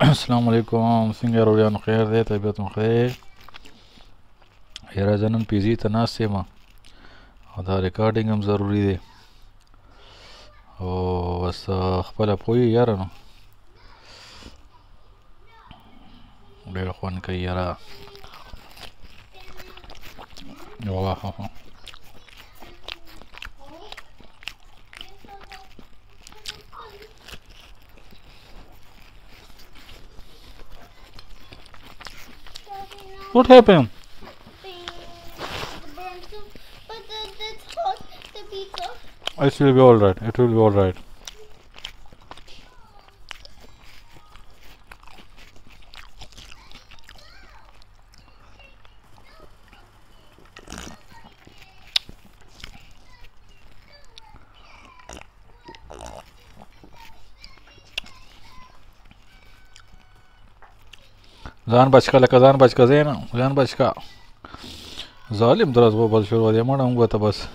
السلام عليكم څنګه روان خیر دی طبیعت مو خیر راځنن پی جی تناسه ما او دا ریکارډینګ هم ضروری دی او وس خپل پوی یار نو ډېر خوان کوي یار والله ها What happened? But that's hot, the pizza. It will be alright, it will be alright. زان بچکا لکه زان بچکا زین زان بچکا ظالم دراز غو بل شروع دی مړه موږ ته بس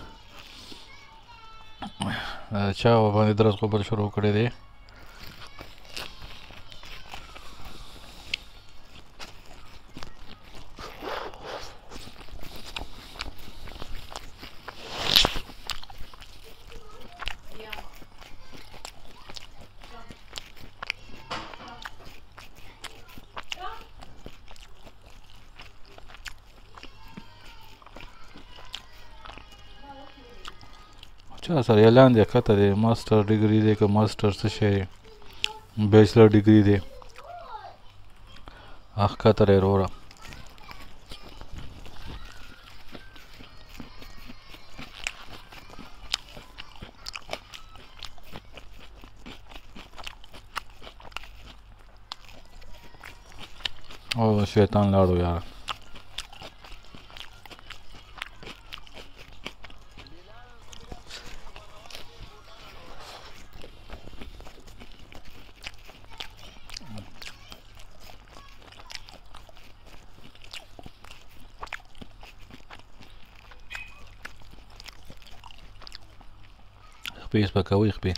چا باندې دراز غو بل شروع کړی دی سر اعلان دی کته دی ماستر ډیګری دی که ماستر څه شی بیچلر ډیګری دی اخ کته وروره او شیطان لاړو یار Спасибо, кого их пей.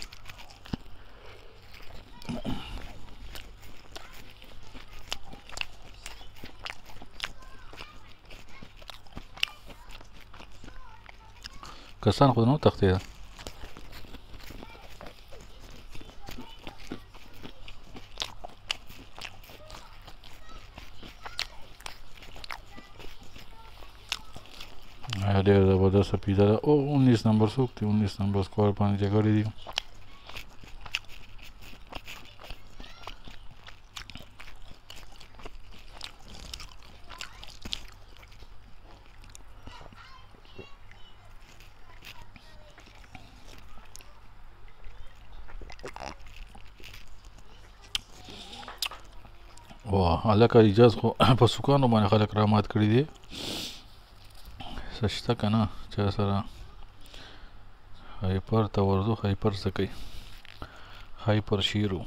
Касан хуйну тахты. सा पीड़ा ओ 19 नंबर सूखती 19 number square पानी जगह दी वाह अलग का इजाज़ को पशुकानों माने खलक रामात करी दी सस्ता का ना चाहे सारा हाइपर तवरदो हाइपर सके हाइपर शीरू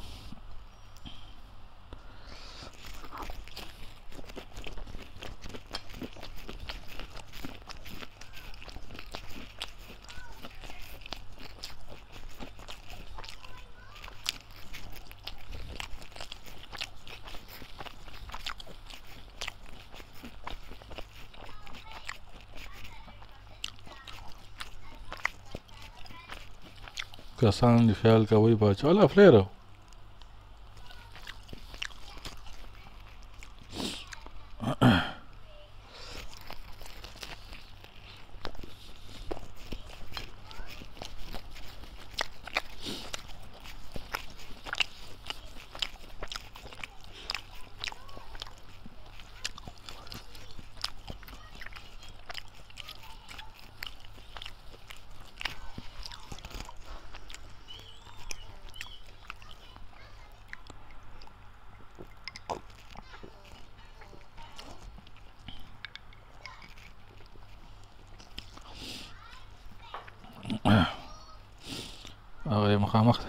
کسان دی خیال کوي بچا لا فلیرو مخامخ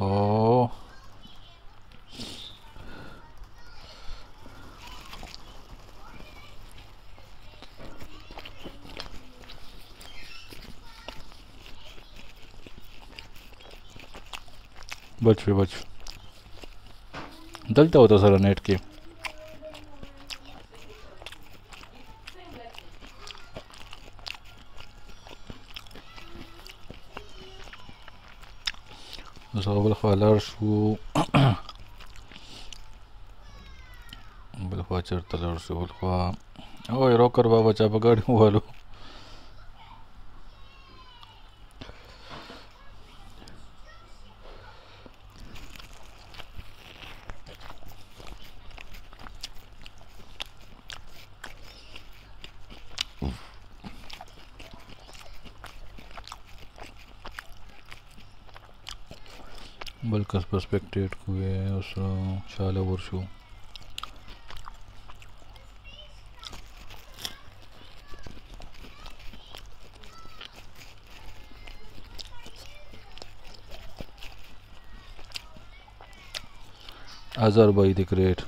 او बच दलता होता सारा नेट के। ओए रोकर बाबा चापा गाड़ी वालों बल्कस पर्सपेक्टेड कुए उसरो चाला वर्षों Azar by the Great.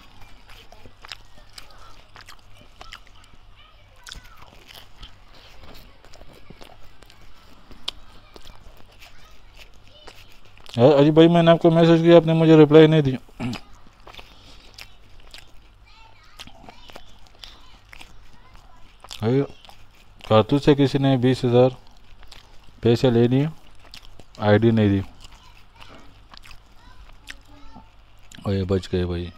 अजी भाई मैंने आपको मैसेज किया, आपने मुझे रिप्लाई नहीं दी। कारतूस से किसी ने 20,000 पैसे ले लिए, आईडी नहीं दी। ओए बच गए भाई।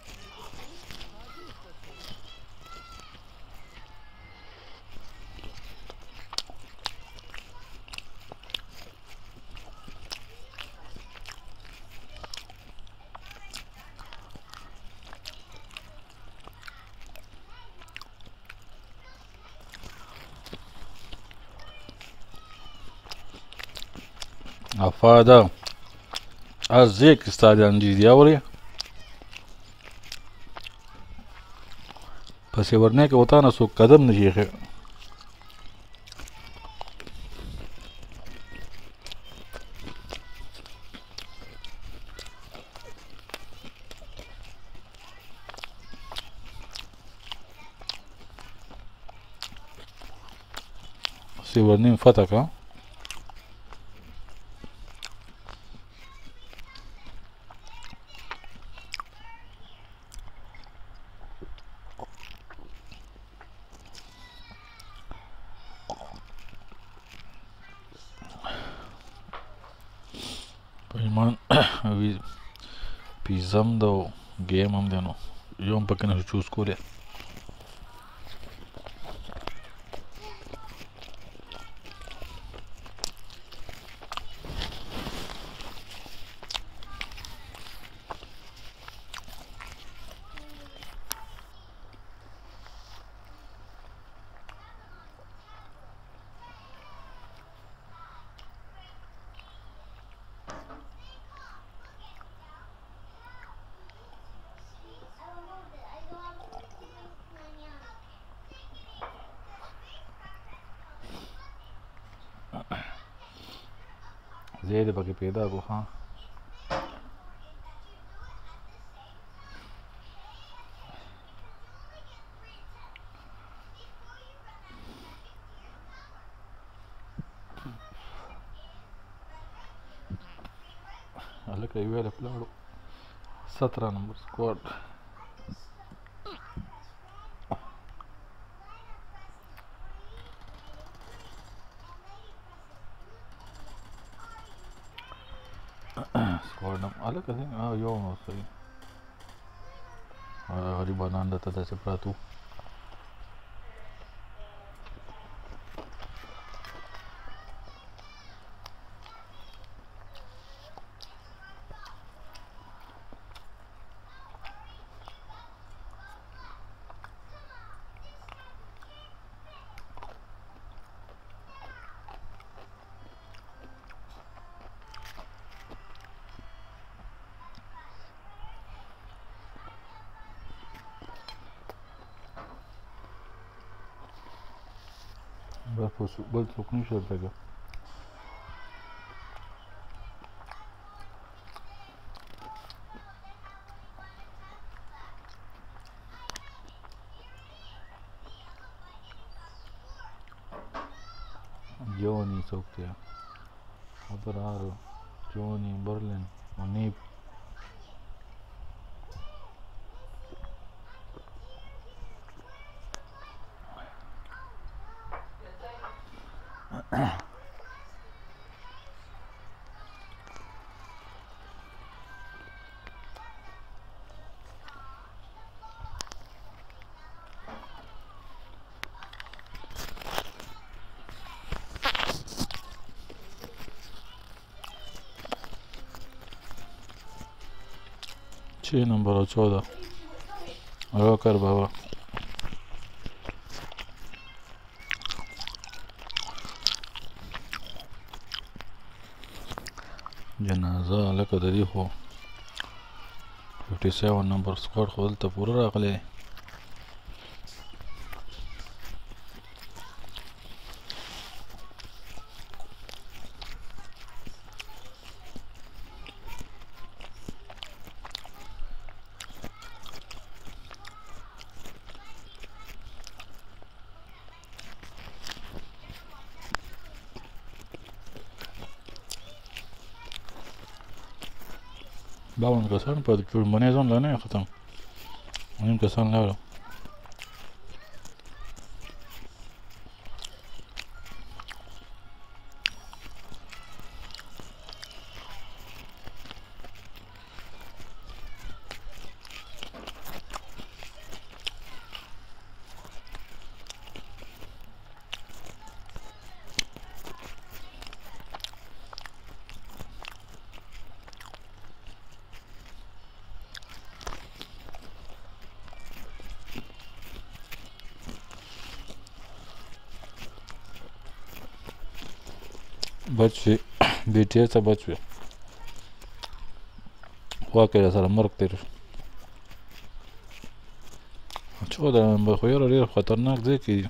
Afada Azik Stadion Gidiavoli Pasivarnek Otana so Kadam Nijir Sivarnim Fataka. Some though game on the no, you don't packing to choose Korea. زیادہ باقی پیدا کو ہاں الک ایوے لپلاڑو 17 نمبر سکواڈ Yo, sorry. Hari banana tata sepratu. But look, you should beg. Johnny, Sophia, Operaro, Johnny, Berlin, Monip, 6 number od 14. Rokar baba. جنازه لکه د دې خو 57 نمبر سکواد خو دلته پوره راغلی باون کسان په ټولمنه ځان لنه ختم نیم کسان لاله بچوی بیٹی ته بچوی واقعا سره مرګ تیر چې دا به خو یو ډیر خطرناک ځای کې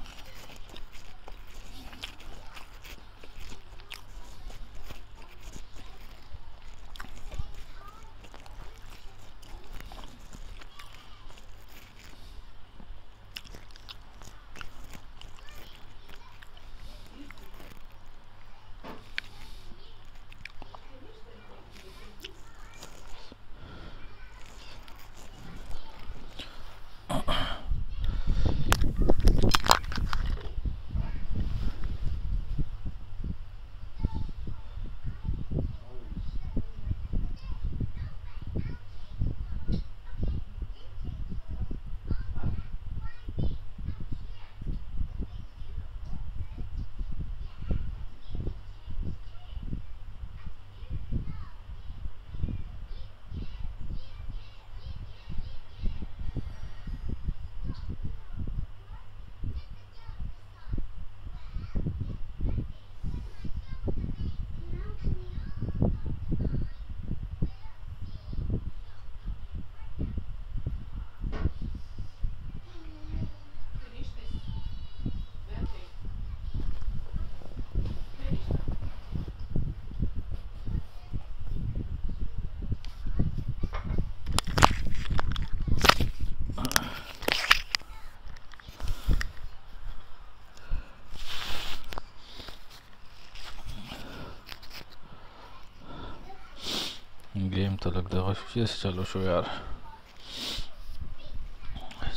چیز چلو شو یار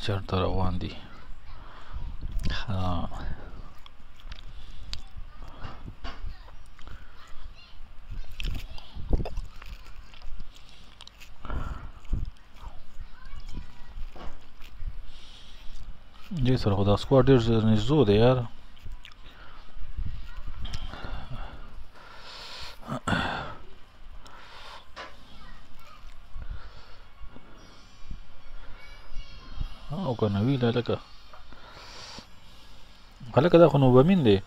چرته روان دي ها دې سره خو دا سکواد ډېر نږدې دی یار نوی لکه هلکه دا خو نوبمین دی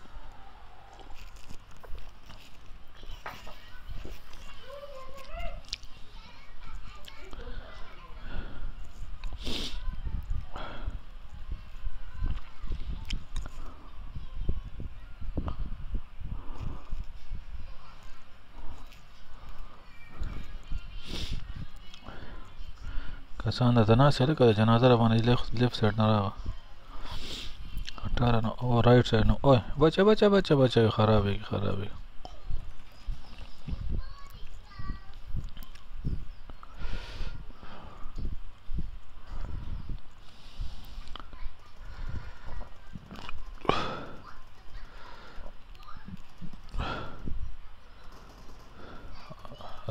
کسان د تناسه لکه د جنازه باندې لیفت سایډ نه راغله 18 نو او رایټ سایډ نو او بچه بچه بچه بچه خرابېږي خرابېږي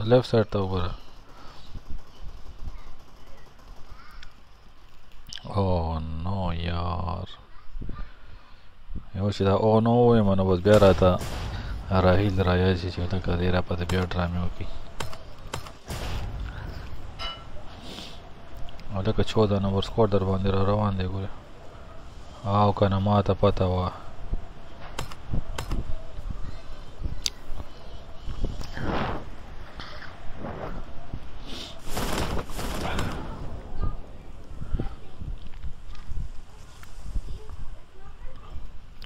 لیفت سایډ ته وګوره چې دا او نو وایي منو بس بیا راته راهیل رایاشي چې دا کدی را پته بیا ډرامې وکړي لکه 14 نمبر سکور در باندې روان دی ګوره. او کنه ما ته پته وه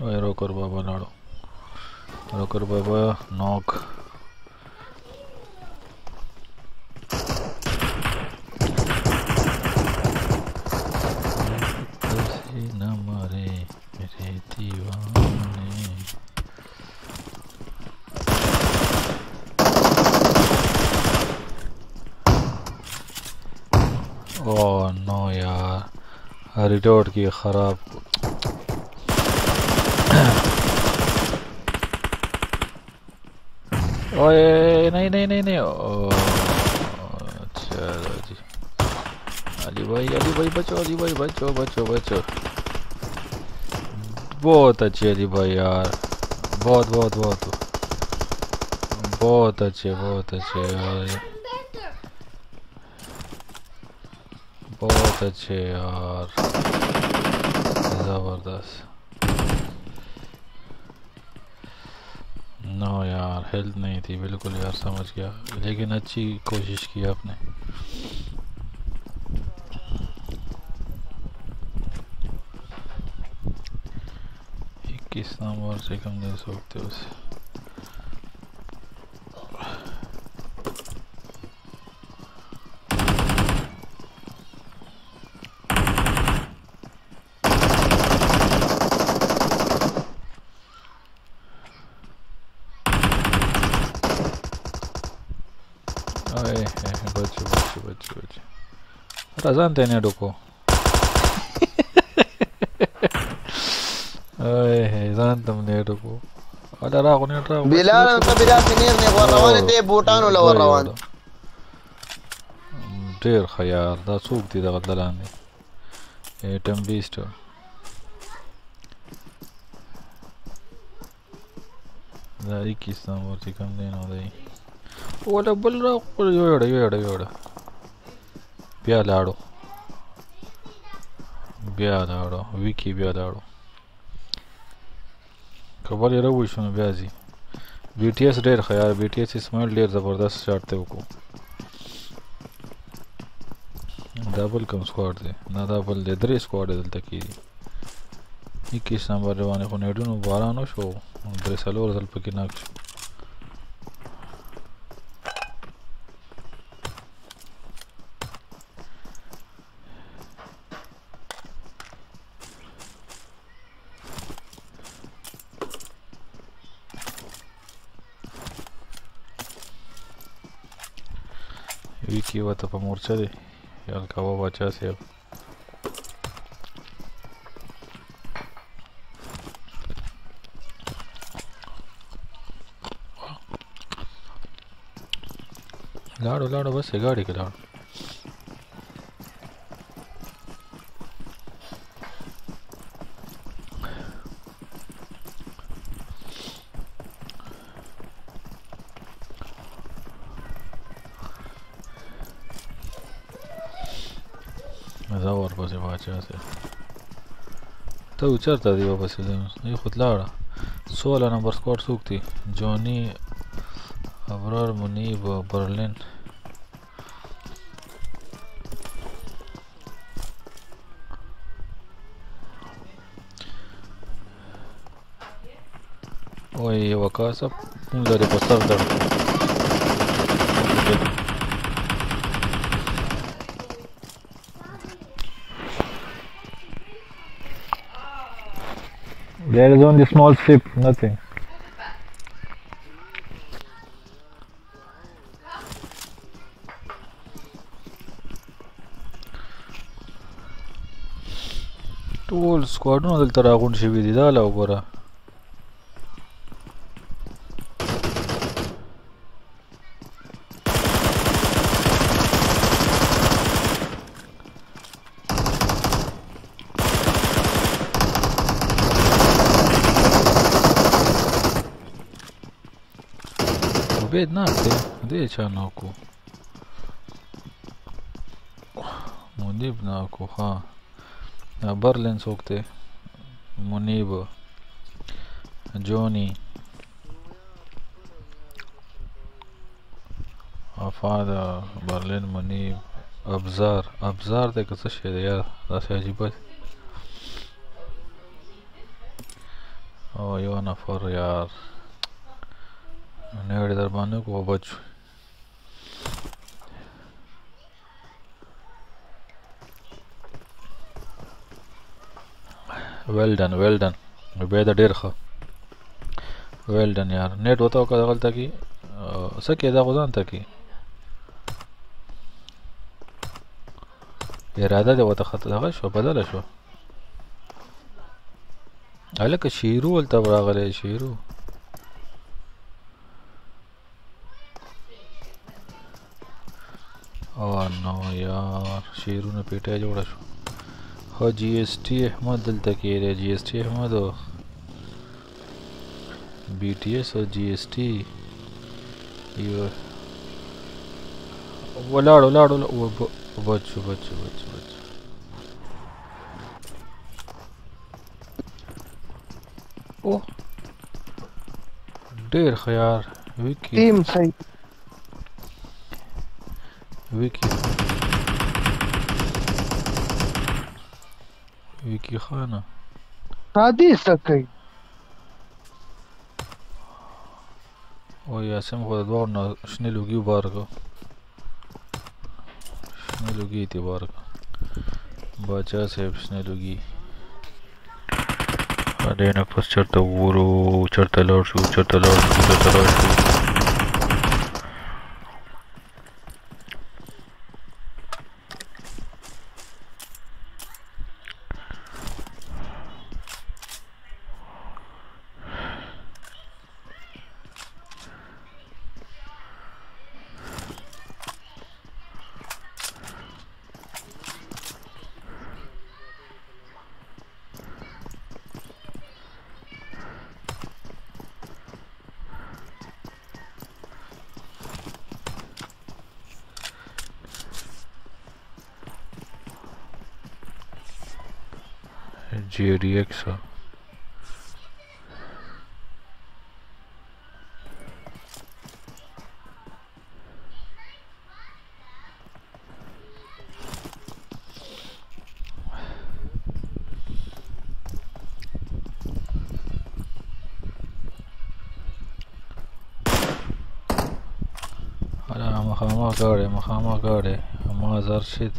روکر بابا لاړو. روکر بابا نوک ریڈوٹ کی خراب اوئے نہیں نہیں نہیں نہیں چلو جی علی بھائی بچو علی بھائی بچو بچو بچو بہت اچھے علی بھائی یار بہت بہت بہت بہت اچھے बहुत अच्छे यार जबरदस्त नो यार हेल्थ नहीं थी बिल्कुल यार समझ गया लेकिन अच्छी कोशिश की आपने किस नंबर से कम दे सकते हो उसे Razan tenia doko. Hey, razan tamne doko. Ada ra kone tra. Bilal ta bilal sinir ne warrawan te butano la warrawan. Deer khayar da souk di da gadalan ne. Atom beast. Da 21 number se kam din ho rahi. O double ra yoda. بیا لاړو ویکی بیا لاړو خبر یې راوي شو نو بیا ځي بی ټی ایس ډېر ښه یار بی ټی ایس اسماعیل ډېر زبردست شاټ دی وکړو ډبل کم سکواډ دی نه ډبل دی درې سکواډ دلته کېږي 21 نمبر روانې خو نیډونو باران وشو درې څلور ځل پکې ناک شو ویکی وته په مورچه دی یال کاوه بچا صاحب لاړو بس یې ګاډي کې لاړو تو چرته دی واپس نه خود لاړه 16 نمبر سکواډ څوک دی جونی ابرار منیب برلین اوه وقاص په لاره په سر درته There is only small strip, nothing. Tall squad, no, delta ragun shivi di da la ugora. Not there, they are not cool. Дивнаку, ха. Берлин сокте. Мунибо. Джонни. Афада. Берлин Муниб. Абзар. Абзар дека се шеде я. Да се аджибат. О, ја нафар јар. Негде дарбану ко бачу. Well done, well done. Beda dir kha. Well done yaar. Net batao ka galta ki sake da gudan ta ki. Irada de wata khata da sho badala sho. Alak shiru al tabragale shiru. Oh no yaar. Shiru ne pete joda sho. हाँ GST Ahmad दिल तक ये रहे जीएसटी अहमद हो बीटीएस और जीएसटी ये वो लाडो लाडो वो बच्चू बच्चू बच्चू बच्चू ओ डेर ख्यार विकी टीम सही Vicky Вики Хана. Ради сакай. Ой, я сам ходил двор на шнелюги барга. Шнелюги ти барга. Бача сеп шнелюги. Адена пас черта вуру, черта лоршу, черта лоршу, черта лоршу. GDX Ala mahama gare mazar shit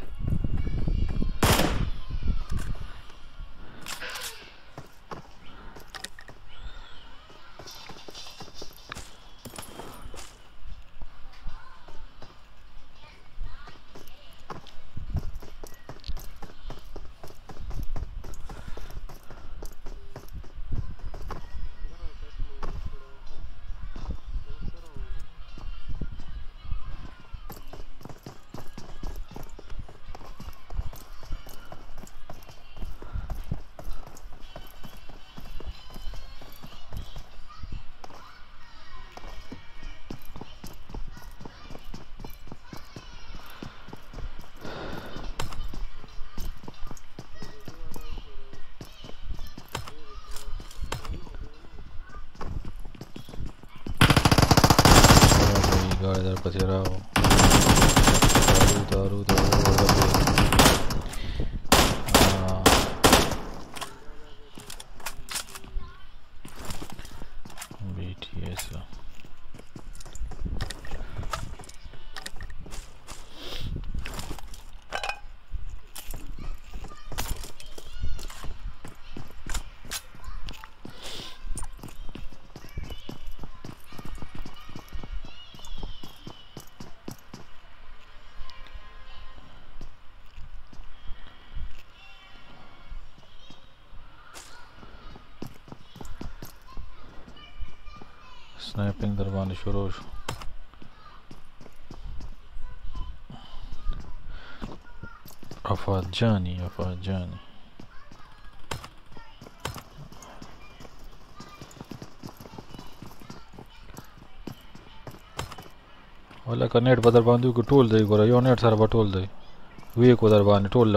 इधर पसेरा हो दारू दारू बीटीएस स्नैपिंग दरबान शुरू अफाद जानी वाला का नेट बदर बांधू को टोल दे गोरा यो नेट सारा बटोल दे Vieko Darvani, told.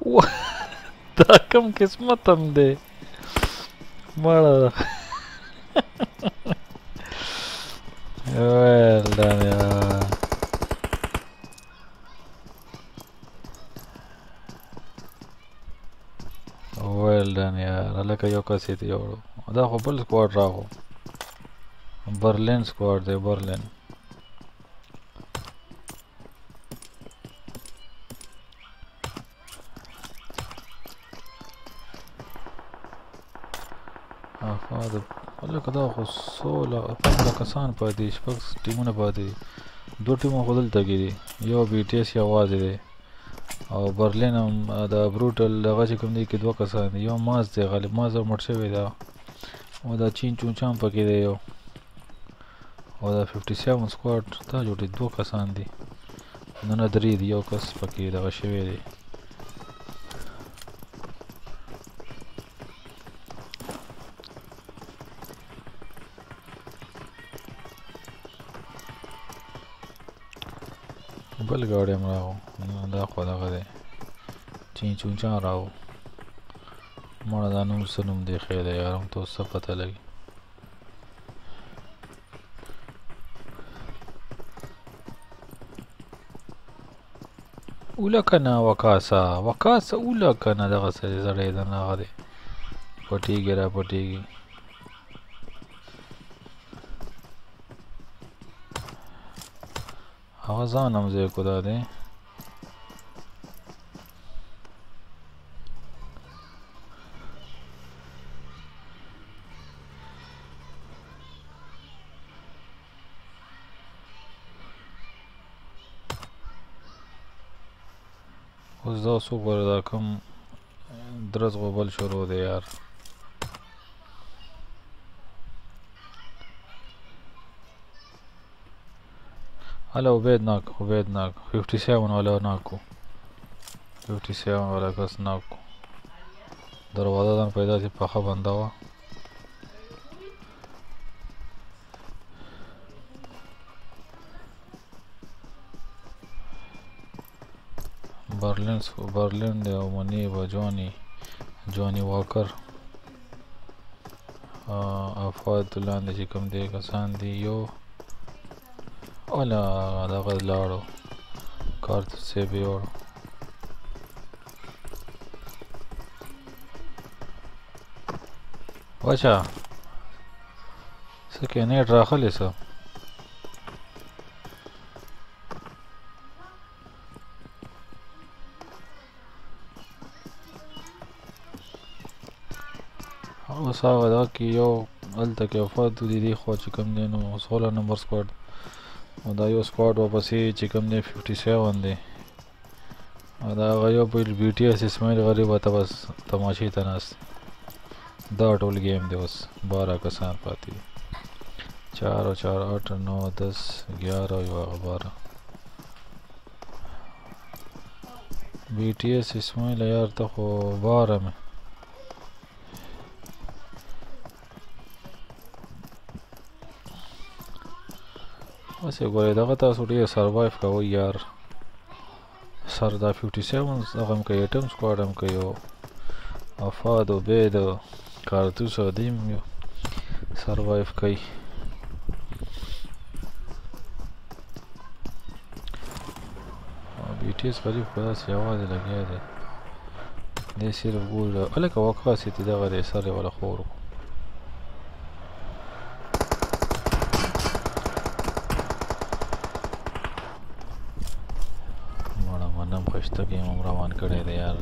What? Takam Kismatam de Mara. Well done, yeah. Well done, yeah. Alaka Yoka City, Yoro. The whole squad, Raho. Berlin squad, the Berlin. AFAD. Look at that. 16 کسان پاتې شپږ ټیمونه پاتې دوه ټیمونه خپل تګي یو بي ټي اس یوازې دی او برلین هم د بروټل دغه چې کوم دی کې دوه کسان یو ماز دی غالب ماز مړ شوی دا او دا چین چونچان پکې دی یو او دا 57 سکواډ ته جوړې دوه کسان دي نو نه درې دی یو کس پکې دغه شوی دی بل گاڑی مراو دا خو دغه دی چین چونچان راو مړه دا نوم څه نوم دی ښی دی یار هم ته اوس څه پته لګي اولکه نه وقاسه اولکه نه دغه څه دی زړی دی نه هغه دی پټېږي را پټېږي هغه ځان هم ځای کو دا دی اوس دا اوس وګوره دا کوم درز غوبل شروع دی یار Hello, Obed Nak, 57 wala Naku, 57 wala kas Naku. Darwaza dan paida se paha banda wa. Berlin de Omani ba Johnny Walker. Afad Tulan de Chikam de Kasan de Yo. Hola, daga laaro kart se bhi aur acha se kene rakhal hai sab aur sawa da ki yo al tak afad didi kho chukam ne no 16 number squad او دا یو سکواډ واپسې چې کوم دی 57 دی او دا هغه یو بي ټي اس اسماعیل غریبه ته بس تماشې ته ناست دا ټول ګیم دی اوس 12 کسان پاتې دي 4 4 8 9 10 11 12 بي ټي اس اسماعیل یار ته خو 12 مې واسه ګورې دغه تاسو ډېر سروایف کوئ یار سر دا 57 هغه هم کوي ایټم سکواډ هم کوي او افاد عبید کارتوس او دیم سروایف کوي او بي ټي اس غریب په داسې یوازې لګیا دی دی صرف ګول هلکه وقاص یې دغه دی سر یې وله خور ته ګیم هم روان کړی دی یار او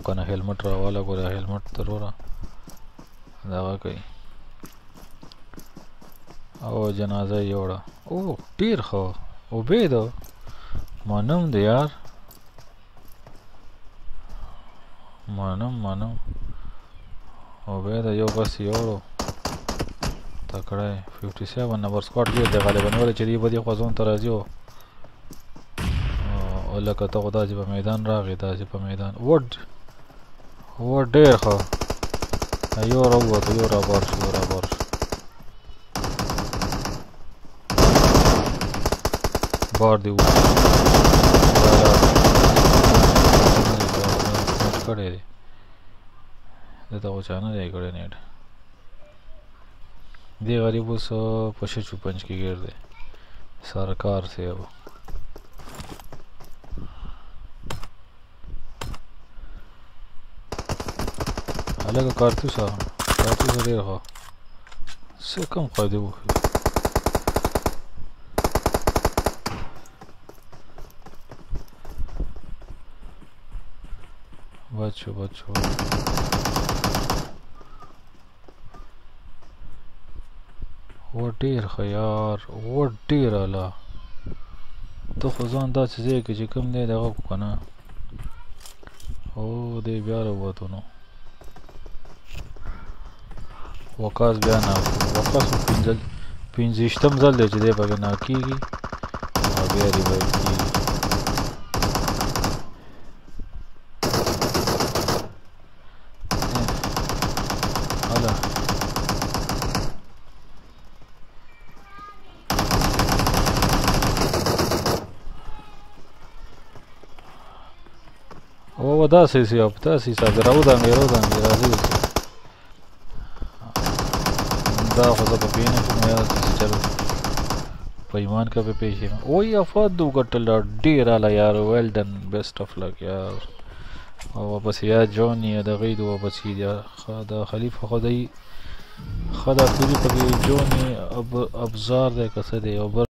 که نه هیلمټ راواله ګوره هیلمټ تر وره دغه کوي او جنازه یې وړه او ډېر ښه عبید منم دی یار منم عبید یو بس یې وړو تکړه یې 57 نمبر سکواډ ډېر دی غالبا ولې چې دی به دې خوا ځون ته راځي او ولکه ته خدا چې په میدان راغی دا چې په میدان و ډېر ښه یو راووت یو رابار شو رابار شو بار دې کړی دی دته خو چا نه دی کړی نیټ دې غریب اوس په 655 کې ګیر دی سرکار سے اب अलग कारतूस आ कारतूस दे रहा से कम फायदे वो बच्चो बच्चो वो ढेर खयार वो ढेर आला तो खुजान दा चीजें कि जिकम दे देगा कुकना ओ दे प्यार हुआ तो ना وقاس بیا نه وقاس پنځشتم ځل دی چې دی پکې نه کېږي او بیا ریوایو کېږي هله او داسې سي اپ داسې ساده راودانګې راځي دا خدا په پینه کومه چلو په ایمان کا په پیښه او یا افاد وګټل ډیر اعلی یار ویل ډن بیسټ اف لک یار او واپس یا جونی د غید او واپس یا خدا خلیفہ خدای خدا پوری په جونی ابزار د کسه دی او